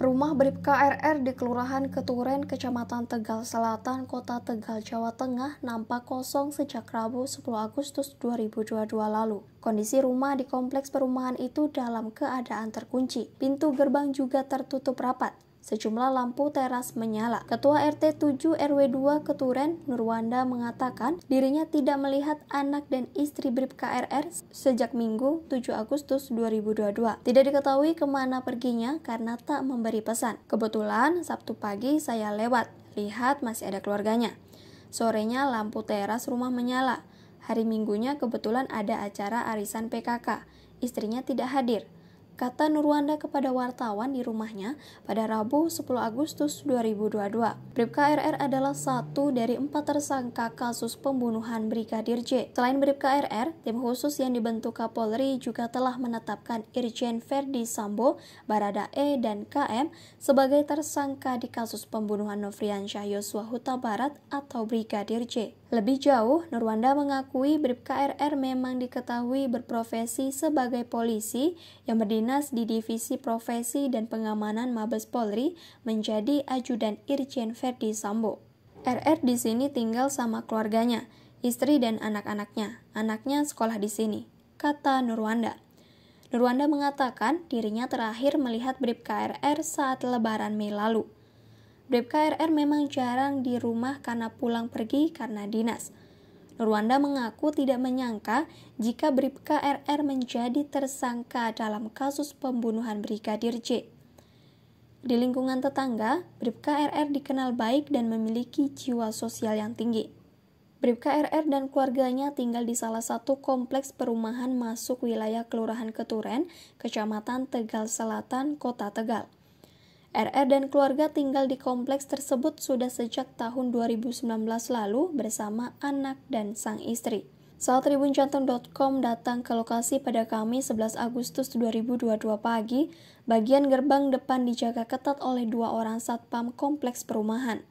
Rumah Bripka RR di Kelurahan Keturen, Kecamatan Tegal Selatan, Kota Tegal, Jawa Tengah nampak kosong sejak Rabu 10 Agustus 2022 lalu. Kondisi rumah di kompleks perumahan itu dalam keadaan terkunci. Pintu gerbang juga tertutup rapat. Sejumlah lampu teras menyala. Ketua RT 7 RW 2 Keturen, Nurwanda, mengatakan dirinya tidak melihat anak dan istri Bripka RR sejak Minggu 7 Agustus 2022. Tidak diketahui kemana perginya karena tak memberi pesan. Kebetulan Sabtu pagi saya lewat, lihat masih ada keluarganya. Sorenya lampu teras rumah menyala. Hari Minggunya kebetulan ada acara arisan PKK. Istrinya tidak hadir. Kata Nurwanda kepada wartawan di rumahnya pada Rabu 10 Agustus 2022. Bripka RR adalah satu dari 4 tersangka kasus pembunuhan Brigadir J. Selain Bripka RR, tim khusus yang dibentuk Kapolri juga telah menetapkan Irjen Ferdi Sambo, Barada E, dan KM sebagai tersangka di kasus pembunuhan Nofriansyah Yosua Hutabarat atau Brigadir J. Lebih jauh, Nurwanda mengakui Bripka RR memang diketahui berprofesi sebagai polisi yang berdinas di Divisi Profesi dan Pengamanan Mabes Polri menjadi ajudan Irjen Ferdi Sambo. RR di sini tinggal sama keluarganya, istri dan anak-anaknya. Anaknya sekolah di sini, kata Nurwanda. Nurwanda mengatakan dirinya terakhir melihat Bripka RR saat Lebaran Mei lalu. Bripka RR memang jarang di rumah karena pulang pergi karena dinas. Nurwanda mengaku tidak menyangka jika Bripka RR menjadi tersangka dalam kasus pembunuhan Brigadir J. Di lingkungan tetangga, Bripka RR dikenal baik dan memiliki jiwa sosial yang tinggi. Bripka RR dan keluarganya tinggal di salah satu kompleks perumahan masuk wilayah Kelurahan Keturen, Kecamatan Tegal Selatan, Kota Tegal. RR dan keluarga tinggal di kompleks tersebut sudah sejak tahun 2019 lalu bersama anak dan sang istri. Saat TribunJateng.com datang ke lokasi pada Kamis 11 Agustus 2022 pagi, bagian gerbang depan dijaga ketat oleh 2 orang satpam kompleks perumahan.